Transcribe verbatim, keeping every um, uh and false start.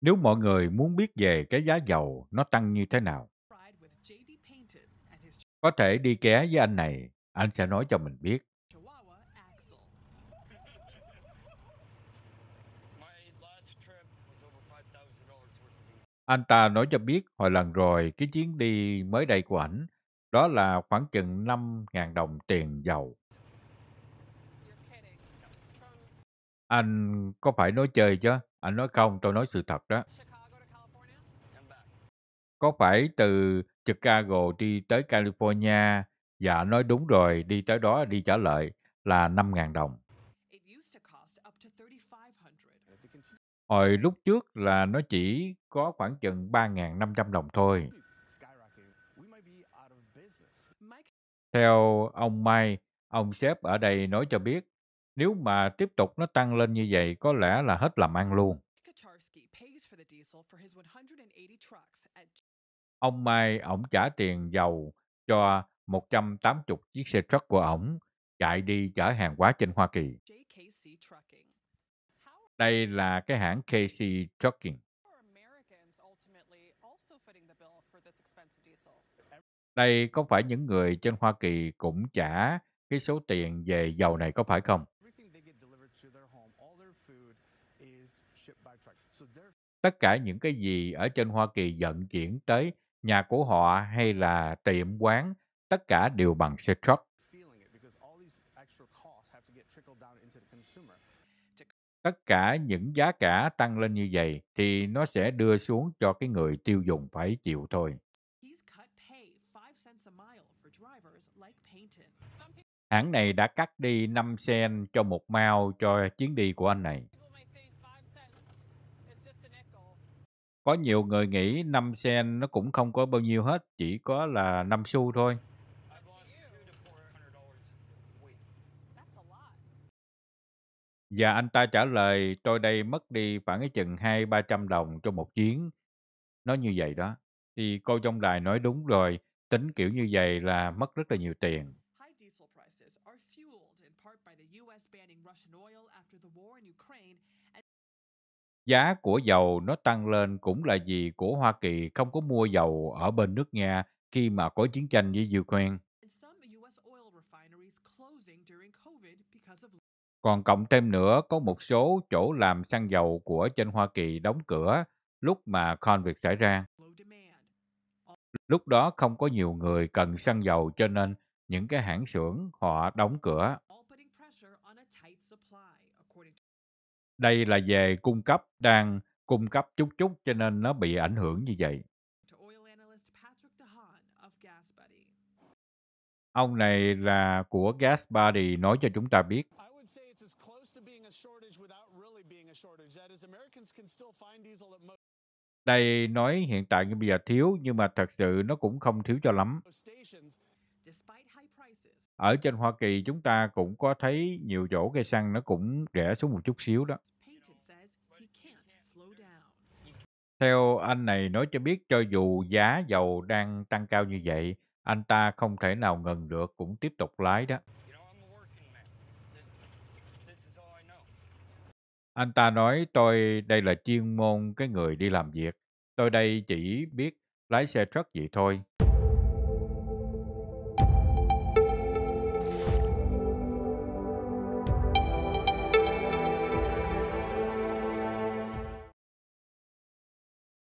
Nếu mọi người muốn biết về cái giá dầu nó tăng như thế nào, có thể đi ké với anh này, anh sẽ nói cho mình biết. Anh ta nói cho biết hồi lần rồi cái chuyến đi mới đây của ảnh đó là khoảng chừng năm nghìn đồng tiền dầu. Anh có phải nói chơi chứ? Anh nói không, tôi nói sự thật đó. Có phải từ Chicago đi tới California? Dạ, nói đúng rồi, đi tới đó đi trả lại là năm nghìn đồng. Hồi lúc trước là nó chỉ có khoảng chừng ba nghìn năm trăm đồng thôi. Theo ông Mai, ông sếp ở đây nói cho biết, nếu mà tiếp tục nó tăng lên như vậy, có lẽ là hết làm ăn luôn. Ông Mai, ổng trả tiền dầu cho một trăm tám mươi chiếc xe truck của ổng chạy đi chở hàng hóa trên Hoa Kỳ. Đây là cái hãng ca xê Trucking. Đây có phải những người trên Hoa Kỳ cũng trả cái số tiền về dầu này có phải không? Tất cả những cái gì ở trên Hoa Kỳ vận chuyển tới nhà của họ hay là tiệm quán, tất cả đều bằng xe truck. Tất cả những giá cả tăng lên như vậy thì nó sẽ đưa xuống cho cái người tiêu dùng phải chịu thôi. Hãng này đã cắt đi năm sen cho một mao cho chuyến đi của anh này. Có nhiều người nghĩ năm sen nó cũng không có bao nhiêu hết, chỉ có là năm xu thôi. Và anh ta trả lời, tôi đây mất đi khoảng cái chừng hai ba trăm đồng cho một chuyến. Nó như vậy đó. Thì cô trong đài nói đúng rồi, tính kiểu như vậy là mất rất là nhiều tiền. Giá của dầu nó tăng lên cũng là vì của Hoa Kỳ không có mua dầu ở bên nước Nga khi mà có chiến tranh với Ukraine. Còn cộng thêm nữa, có một số chỗ làm xăng dầu của trên Hoa Kỳ đóng cửa lúc mà Covid xảy ra. Lúc đó không có nhiều người cần xăng dầu cho nên những cái hãng xưởng họ đóng cửa. Đây là về cung cấp, đang cung cấp chút chút cho nên nó bị ảnh hưởng như vậy. Ông này là của GasBuddy nói cho chúng ta biết. Đây nói hiện tại bây giờ thiếu, nhưng mà thật sự nó cũng không thiếu cho lắm. Ở trên Hoa Kỳ chúng ta cũng có thấy nhiều chỗ cây xăng nó cũng rẻ xuống một chút xíu đó. Theo anh này nói cho biết, cho dù giá dầu đang tăng cao như vậy, anh ta không thể nào ngừng được, cũng tiếp tục lái đó. Anh ta nói, tôi đây là chuyên môn cái người đi làm việc. Tôi đây chỉ biết lái xe truck vậy thôi.